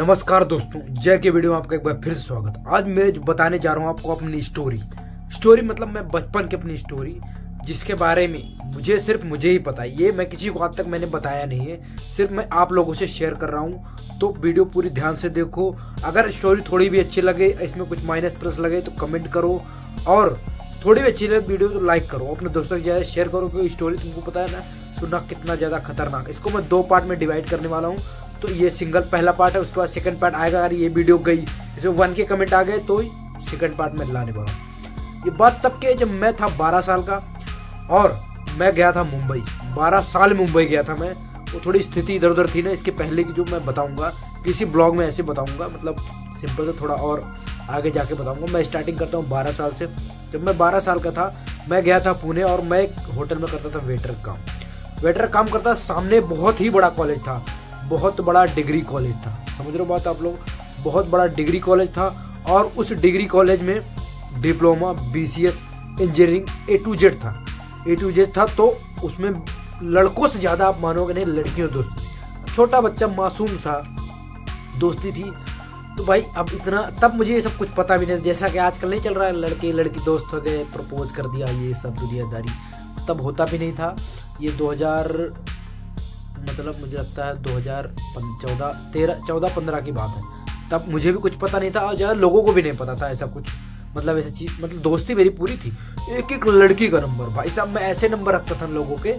नमस्कार दोस्तों, जय के वीडियो में आपका एक बार फिर स्वागत। आज मैं बताने जा रहा हूँ आपको अपनी स्टोरी मतलब मैं बचपन की अपनी स्टोरी, जिसके बारे में मुझे ही पता है। ये मैं किसी को आज तक मैंने बताया नहीं है, सिर्फ मैं आप लोगों से शेयर कर रहा हूँ। तो वीडियो पूरी ध्यान से देखो। अगर स्टोरी थोड़ी भी अच्छी लगे, इसमें कुछ माइनस प्लस लगे तो कमेंट करो, और थोड़ी भी अच्छी लगे वीडियो तो लाइक करो, अपने दोस्तों के ज़्यादा शेयर करो। क्योंकि स्टोरी तुमको पता है ना, सुनना कितना ज़्यादा खतरनाक। इसको मैं 2 पार्ट में डिवाइड करने वाला हूँ। तो ये सिंगल पहला पार्ट है, उसके बाद सेकंड पार्ट आएगा। अगर ये वीडियो गई, इसमें 1K कमेंट आ गए तो सेकंड पार्ट में लाने वाला हूँ। ये बात तब के जब मैं था 12 साल का, और मैं गया था मुंबई। 12 साल मुंबई गया था मैं। वो थोड़ी स्थिति इधर उधर थी ना, इसके पहले की जो मैं बताऊँगा किसी ब्लॉग में ऐसे बताऊँगा, मतलब सिंपल से थोड़ा और आगे जाके बताऊँगा। मैं स्टार्टिंग करता हूँ 12 साल से। जब मैं 12 साल का था, मैं गया था पुणे, और मैं एक होटल में करता था वेटर काम करता। सामने बहुत ही बड़ा कॉलेज था, बहुत बड़ा डिग्री कॉलेज था, समझ रहे हो बात आप लोग, बहुत बड़ा डिग्री कॉलेज था। और उस डिग्री कॉलेज में diploma, BCS, engineering A to Z था। तो उसमें लड़कों से ज़्यादा आप मानोगे नहीं, लड़कियों दोस्ती। छोटा बच्चा मासूम सा दोस्ती थी। तो भाई अब इतना, तब मुझे ये सब कुछ पता भी नहीं, जैसा कि आजकल नहीं चल रहा है, लड़के लड़की दोस्त हो गए, प्रपोज कर दिया, ये सब दुनियादारी तब होता भी नहीं था। ये 2000 मतलब मुझे लगता है 2014-15 की बात है। तब मुझे भी कुछ पता नहीं था, और ज़्यादा लोगों को भी नहीं पता था ऐसा कुछ, मतलब ऐसी चीज़। मतलब दोस्ती मेरी पूरी थी, एक लड़की का नंबर। भाई साहब मैं ऐसे नंबर रखता था, लोगों के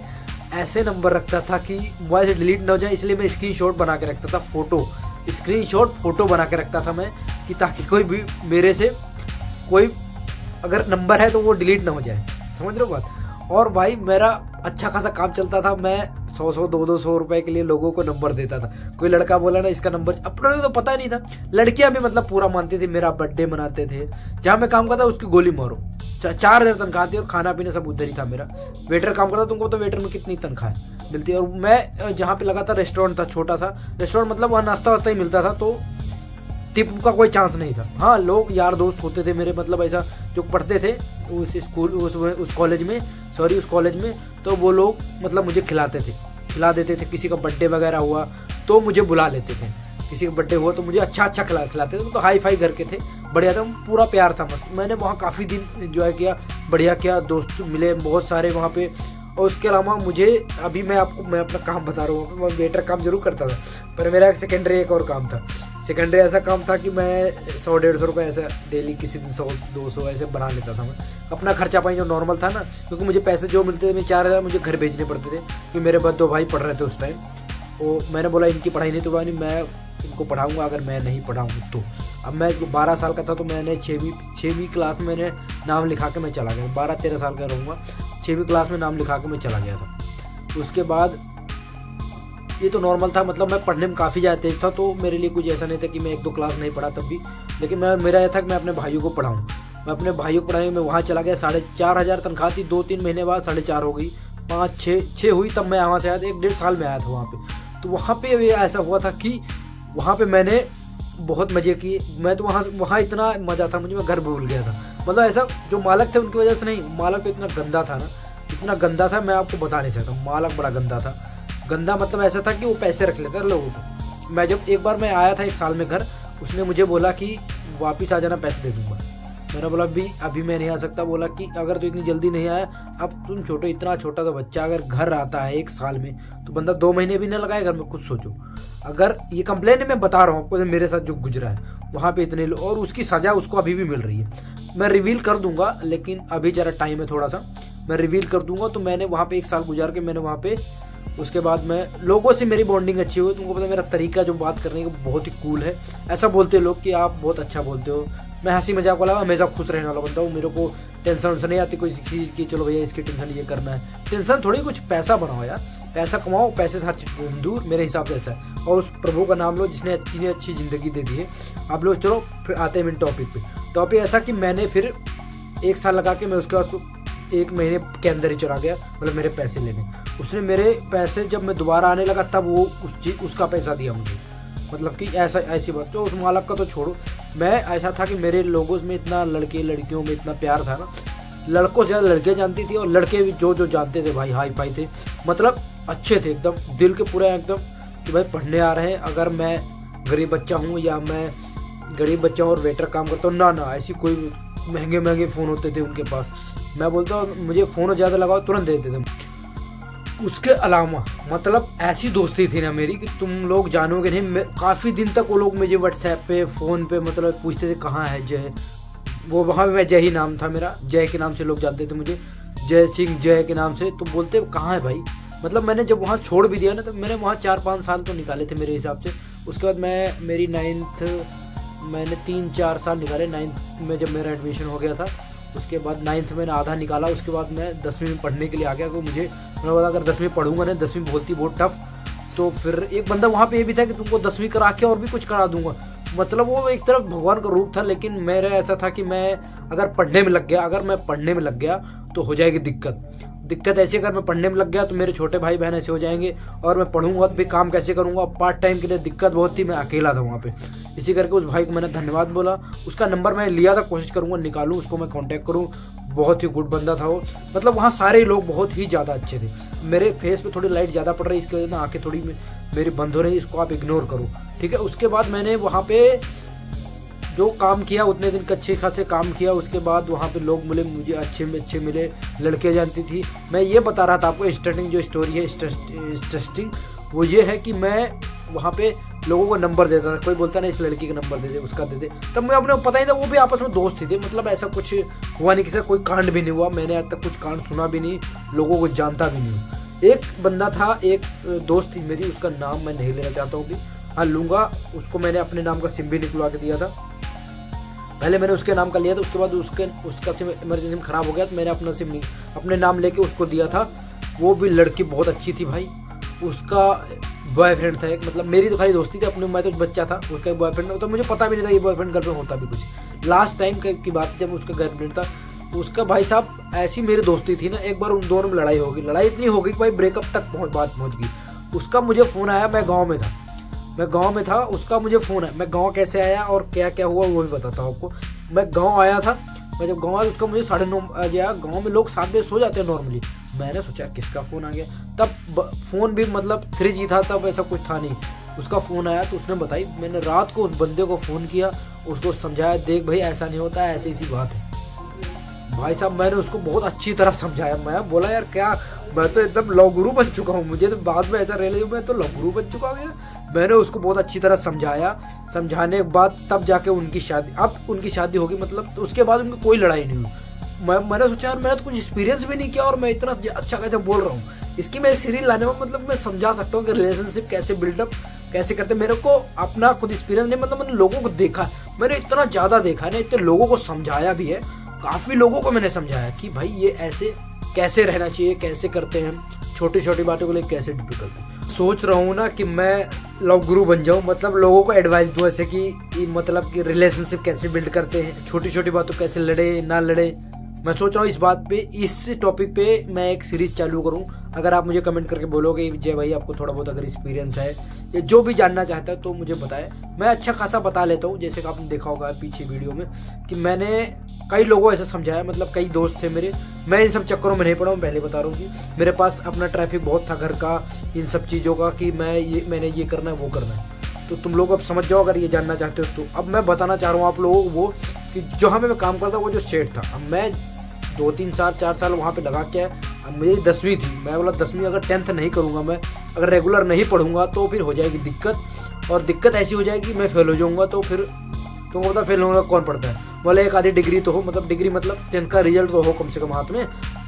ऐसे नंबर रखता था कि मोबाइल से डिलीट ना हो जाए, इसलिए मैं स्क्रीनशॉट बना के रखता था, स्क्रीनशॉट फोटो बना के रखता था मैं, कि ताकि कोई भी मेरे से कोई अगर नंबर है तो वो डिलीट ना हो जाए, समझ रहे हो बात। और भाई मेरा अच्छा खासा काम चलता था, मैं 100-100, 200 रुपए के लिए लोगों को नंबर देता था। कोई लड़का बोला ना इसका नंबर, अपना तो पता नहीं था। लड़कियां भी मतलब पूरा मानती थी, मेरा बर्थडे मनाते थे। जहाँ मैं काम करता उसकी गोली मारो, 4000 तनख्वाह थी, और खाना पीना सब उधर ही था मेरा। वेटर काम करता, तुमको तो वेटर में कितनी तनख्वाह मिलती है। और मैं जहाँ पे लगा था, रेस्टोरेंट था, छोटा सा रेस्टोरेंट, मतलब वहाँ नाश्ता वास्ता ही मिलता था, तो टिप का कोई चांस नहीं था। हाँ लोग यार दोस्त होते थे मेरे, मतलब ऐसा जो पढ़ते थे उस कॉलेज में, तो वो लोग मतलब मुझे खिला देते थे। किसी का बर्थडे वगैरह हुआ तो मुझे बुला लेते थे, किसी का बर्थडे हुआ तो मुझे अच्छा खिलाते थे। तो हाई फाई घर के थे, बढ़िया था, पूरा प्यार था मस्त। मैंने वहाँ काफ़ी दिन एंजॉय किया, बढ़िया किया, दोस्त मिले बहुत सारे वहाँ पे। और उसके अलावा मुझे अभी मैं अपना काम बता रहा हूँ। मैं वेटर काम जरूर करता था, पर मेरा एक सेकेंडरी एक और काम था। सेकेंडरी ऐसा काम था कि मैं 100-150 रुपये ऐसा डेली, किसी दिन 100-200 ऐसे बना लेता था मैं, अपना खर्चा पानी जो नॉर्मल था ना। क्योंकि मुझे पैसे जो मिलते थे, मैं 4000 मुझे घर भेजने पड़ते थे, क्योंकि मेरे बाद 2 भाई पढ़ रहे थे उस टाइम। वो मैंने बोला इनकी पढ़ाई नहीं तो बनी, मैं इनको पढ़ाऊँगा अगर मैं नहीं पढ़ाऊँगा तो। अब मैं 12 साल का था, तो मैंने छवीं क्लास में मैंने नाम लिखा के मैं चला गया। 12-13 साल का रहूँगा, 6वीं क्लास में नाम लिखा के मैं चला गया था। उसके बाद ये तो नॉर्मल था, मतलब मैं पढ़ने में काफ़ी ज़्यादा तेज था, तो मेरे लिए कुछ ऐसा नहीं था कि मैं 1-2 क्लास नहीं पढ़ा तब भी। लेकिन मेरा यह था कि मैं अपने भाइयों को पढ़ाऊँ। मैं अपने भाइयों को पढ़ाई में वहाँ चला गया। 4500 तनख्वाह थी, 2-3 महीने बाद 4.5 हो गई, 5-6 हुई, तब मैं वहाँ से आया था। 1-1.5 साल में आया था वहाँ पर। तो वहाँ पर ऐसा हुआ था कि वहाँ पर मैंने बहुत मज़े किए। मैं तो वहाँ इतना मज़ा था मुझे, मैं घर भूल गया था। मतलब ऐसा जो मालक थे उनकी वजह से नहीं, मालक तो इतना गंदा था ना, इतना गंदा था मैं आपको बता नहीं सकता। मालक बड़ा गंदा था, गंदा मतलब ऐसा था कि वो पैसे रख लेता लोगों को। मैं जब एक बार मैं आया था 1 साल में घर, उसने मुझे बोला कि वापस आ जाना, पैसे दे दूँगा। मैंने बोला अभी मैं नहीं आ सकता। बोला कि अगर तो इतनी जल्दी नहीं आया, अब तुम इतना छोटा सा बच्चा अगर घर आता है 1 साल में, तो बंदा 2 महीने भी ना लगाए घर में, खुद सोचो। अगर ये कंप्लेन मैं बता रहा हूँ आपको, मेरे साथ जो गुजरा है वहाँ पे इतने लोग, और उसकी सज़ा उसको अभी भी मिल रही है। मैं रिवील कर दूंगा, लेकिन अभी ज़रा टाइम है थोड़ा सा, मैं रिवील कर दूंगा। तो मैंने वहाँ पे 1 साल गुजार के मैंने वहाँ पे, उसके बाद मैं लोगों से मेरी बॉन्डिंग अच्छी हुई। तुमको पता है मेरा तरीका जो बात करने का बहुत ही कूल है। ऐसा बोलते हैं लोग कि आप बहुत अच्छा बोलते हो। मैं हंसी मजाक वाला, हमेशा खुश रहने वाला बंदा हूँ। मेरे को टेंशन नहीं आती कोई चीज़ की, चलो भैया इसकी टेंशन ये करना है, टेंशन थोड़ी, कुछ पैसा बनाओ यार, पैसा कमाओ, पैसे से हर चीज़ दूर, मेरे हिसाब से ऐसा है। और उस प्रभु का नाम लो जिसने अच्छी ज़िंदगी दे दी है आप लोग। चलो फिर आते हैं मेन टॉपिक पे। टॉपिक ऐसा कि मैंने फिर 1 साल लगा के, मैं उसके बाद तो 1 महीने के अंदर ही चला गया, मतलब मेरे पैसे लेने। उसने मेरे पैसे जब मैं दोबारा आने लगा, तब वो उसका पैसा दिया मुझे, मतलब कि ऐसी बात। तो उस मालक का तो छोड़ो, मैं ऐसा था कि मेरे लोगों में इतना, लड़के लड़कियों में इतना प्यार था ना, लड़कों से ज़्यादा लड़कियाँ जानती थी, और लड़के भी जो जानते थे भाई हाई फाई थे, मतलब अच्छे थे एकदम, दिल के पूरा एकदम कि भाई पढ़ने आ रहे हैं। अगर मैं गरीब बच्चा हूँ या मैं गरीब बच्चा हूँ और वेटर काम करता हूँ, ना ना, ऐसी कोई महंगे महंगे फ़ोन होते थे उनके पास। मैं बोलता हूँ मुझे फ़ोन ज़्यादा लगाओ, तुरंत दे देते थे। उसके अलावा मतलब ऐसी दोस्ती थी ना मेरी कि तुम लोग जानोगे नहीं। काफ़ी दिन तक वो लोग मुझे व्हाट्सएप पे, फ़ोन पे मतलब पूछते थे कहाँ है जय। वो वहाँ मैं जय ही नाम था मेरा, जय के नाम से लोग जानते थे मुझे, जय सिंह जय के नाम से। तो बोलते कहाँ है भाई। मतलब मैंने जब वहाँ छोड़ भी दिया ना, तो मैंने वहाँ 4-5 साल तो निकाले थे मेरे हिसाब से। उसके बाद मेरी नाइन्थ, मैंने 3-4 साल निकाले। नाइन्थ में जब मेरा एडमिशन हो गया था, उसके बाद नाइन्थ मैंने आधा निकाला। उसके बाद मैं 10वीं में पढ़ने के लिए आ गया, क्योंकि मुझे बोला अगर 10वीं पढ़ूंगा ना, 10वीं बहुत टफ। तो फिर एक बंदा वहाँ पे ये भी था कि तुमको 10वीं करा के और भी कुछ करा दूंगा। मतलब वो एक तरफ भगवान का रूप था। लेकिन मेरा ऐसा था कि मैं अगर मैं पढ़ने में लग गया तो हो जाएगी दिक्कत ऐसी। अगर मैं पढ़ने में लग गया तो मेरे छोटे भाई बहन ऐसे हो जाएंगे, और मैं पढ़ूंगा तो भी काम कैसे करूंगा। पार्ट टाइम के लिए दिक्कत बहुत थी, मैं अकेला था वहाँ पे। इसी करके उस भाई को मैंने धन्यवाद बोला। उसका नंबर मैं लिया था, कोशिश करूंगा निकालूँ, उसको मैं कांटेक्ट करूँ। बहुत ही गुड बंदा था वो। मतलब वहाँ सारे लोग बहुत ही ज़्यादा अच्छे थे। मेरे फेस पर थोड़ी लाइट ज़्यादा पड़ रही, इसकी वजह से आँखें थोड़ी मेरी बंद हो रही, इसको आप इग्नोर करो, ठीक है। उसके बाद मैंने वहाँ पर जो काम किया, उतने दिन का अच्छे खासे काम किया। उसके बाद वहाँ पे लोग मिले मुझे, अच्छे मिले, लड़के जानती थी। मैं ये बता रहा था आपको, इंटरेस्टिंग जो स्टोरी है, इंटरेस्टिंग वो ये है कि मैं वहाँ पे लोगों को नंबर देता था। कोई बोलता ना इस लड़की का नंबर दे दे, उसका दे दे, तब मैं अपने पता ही था। वो भी आपस में दोस्त थे। मतलब ऐसा कुछ हुआ नहीं, किसी कोई कांड भी नहीं हुआ। मैंने आज तक कुछ कांड सुना भी नहीं, लोगों को जानता भी नहीं। एक बंदा था, एक दोस्त थी मेरी, उसका नाम मैं नहीं लेना चाहता हूँ, भी हाँ लूँगा। उसको मैंने अपने नाम का सिम भी निकलवा के दिया था। पहले मैंने उसके नाम का लिया था, उसके बाद उसका सिम इमरजेंसी में ख़राब हो गया, तो मैंने अपना सिम अपने नाम लेके उसको दिया था। वो भी लड़की बहुत अच्छी थी भाई। उसका बॉयफ्रेंड था एक, मतलब मेरी तो खाली दोस्ती थी अपने, मैं तो बच्चा था। उसका बॉयफ्रेंड तो मुझे पता भी नहीं था ये बॉयफ्रेंड गर्लफ्रेंड होता भी कुछ। लास्ट टाइम की बात, जब उसका गर्लफ्रेंड था, उसका भाई साहब ऐसी मेरी दोस्ती थी ना, एक बार उन दोनों में लड़ाई हो गई। लड़ाई इतनी हो गई कि भाई ब्रेकअप तक बात पहुँच गई। उसका मुझे फ़ोन आया, मैं गांव में था। उसका मुझे फ़ोन है, मैं गांव कैसे आया और क्या क्या हुआ वो भी बताता हूँ आपको। मैं गांव आया था, मैं जब गांव आया उसका मुझे 9:30 बजे आया। गाँव में लोग 7 बजे सो जाते हैं नॉर्मली। मैंने सोचा किसका फ़ोन आ गया। तब फ़ोन भी मतलब 3G था, तब ऐसा कुछ था नहीं। उसका फ़ोन आया तो उसने बताई। मैंने रात को उस बंदे को फ़ोन किया, उसको समझाया, देख भाई ऐसा नहीं होता, ऐसी ऐसी बात है। भाई साहब मैंने उसको बहुत अच्छी तरह समझाया। मैं बोला यार क्या, मैं तो एकदम लौगुरू बन चुका हूँ। मुझे तो बाद में ऐसा रह, मैं तो लौगुरू बन चुका हूँ। मैंने उसको बहुत अच्छी तरह समझाया। समझाने के बाद तब जाके उनकी शादी होगी। मतलब तो उसके बाद उनकी कोई लड़ाई नहीं हुई। मैंने सोचा यार मैंने तो कुछ एक्सपीरियंस भी नहीं किया और मैं इतना अच्छा कैसे बोल रहा हूँ। इसकी मैं सीरीज लाने में मतलब मैं समझा सकता हूँ कि रिलेशनशिप कैसे बिल्डअप कैसे करते। मेरे को अपना खुद एक्सपीरियंस नहीं, मतलब मैंने लोगों को देखा, मैंने इतना ज़्यादा देखा है ना, इतने लोगों को समझाया भी है। काफ़ी लोगों को मैंने समझाया कि भाई ये ऐसे कैसे रहना चाहिए, कैसे करते हैं, छोटी छोटी बातों को लेकर कैसे डील करते। सोच रहा हूँ ना कि मैं लव गुरु बन जाऊँ, मतलब लोगों को एडवाइस दूँ ऐसे कि मतलब कि रिलेशनशिप कैसे बिल्ड करते हैं, छोटी छोटी बातों कैसे लड़े ना लड़े। मैं सोच रहा हूँ इस बात पे, इस टॉपिक पे मैं एक सीरीज चालू करूँ। अगर आप मुझे कमेंट करके बोलोगे जय भाई आपको थोड़ा बहुत अगर एक्सपीरियंस है या जो भी जानना चाहता है तो मुझे बताए। मैं अच्छा खासा बता लेता हूँ, जैसे कि आपने देखा होगा पीछे वीडियो में कि मैंने कई लोगों को ऐसा समझाया। मतलब कई दोस्त थे मेरे, मैं इन सब चक्करों में नहीं पड़ा हूँ, पहले बता रहा हूँ कि मेरे पास अपना ट्रैफिक बहुत था घर का, इन सब चीज़ों का, कि मैंने ये करना है वो करना है। तो तुम लोग अब समझ जाओ अगर ये जानना चाहते हो तो। अब मैं बताना चाह रहा हूँ आप लोगों को वो कि जहाँ मैं काम करता वो जो स्टेट था, अब मैं 2-3 साल 4 साल वहाँ पे लगा के आया। अब मुझे 10वीं थी, मैं बोला 10वीं अगर 10th नहीं करूँगा, मैं अगर रेगुलर नहीं पढ़ूँगा तो फिर हो जाएगी दिक्कत। और दिक्कत ऐसी हो जाएगी मैं फेल हो जाऊँगा। तो फिर तुमको पता फेल होगा कौन पढ़ता है, बोला एक आधी डिग्री तो हो, मतलब डिग्री मतलब 10th का रिजल्ट तो हो कम से कम हाथ में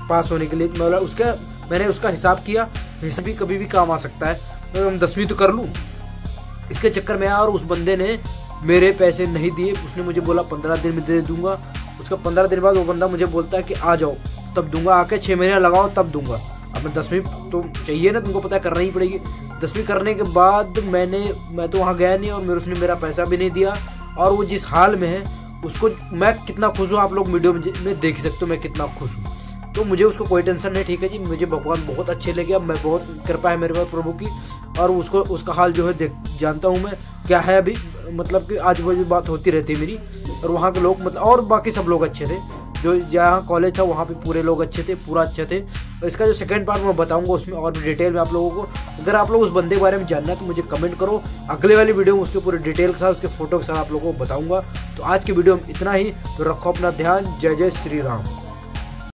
पास होने के लिए। मैं बोला मैंने उसका हिसाब किया, हिसाब भी कभी भी काम आ सकता है, तो 10वीं तो कर लूँ। इसके चक्कर में आया और उस बंदे ने मेरे पैसे नहीं दिए। उसने मुझे बोला 15 दिन में दे दूंगा। उसका 15 दिन बाद वो बंदा मुझे बोलता है कि आ जाओ तब दूंगा, आके 6 महीने लगाओ तब दूंगा। अब मैं 10वीं तो चाहिए ना, तुमको पता है करना ही पड़ेगी। 10वीं करने के बाद मैं तो वहाँ गया नहीं और मेरे उसने मेरा पैसा भी नहीं दिया। और वो जिस हाल में है उसको मैं कितना खुश हूँ आप लोग वीडियो में देख सकते हो मैं कितना खुश हूँ। तो मुझे उसको कोई टेंशन नहीं, ठीक है जी, मुझे भगवान बहुत अच्छे लगे। अब मैं बहुत कृपा है मेरे पास प्रभु की, और उसको उसका हाल जो है जानता हूँ मैं क्या है अभी। मतलब कि आज वो बात होती रहती है मेरी, और वहाँ के लोग मतलब और बाकी सब लोग अच्छे थे। जो जहाँ कॉलेज था वहाँ पे पूरे लोग अच्छे थे, पूरा अच्छे थे। और इसका जो सेकंड पार्ट मैं बताऊंगा उसमें और भी डिटेल में आप लोगों को। अगर आप लोग उस बंदे के बारे में जानना है तो मुझे कमेंट करो, अगले वाली वीडियो में उसके पूरे डिटेल के साथ, उसके फोटो के साथ आप लोगों को बताऊँगा। तो आज की वीडियो में इतना ही। तो रखो अपना ध्यान। जय जय श्री राम।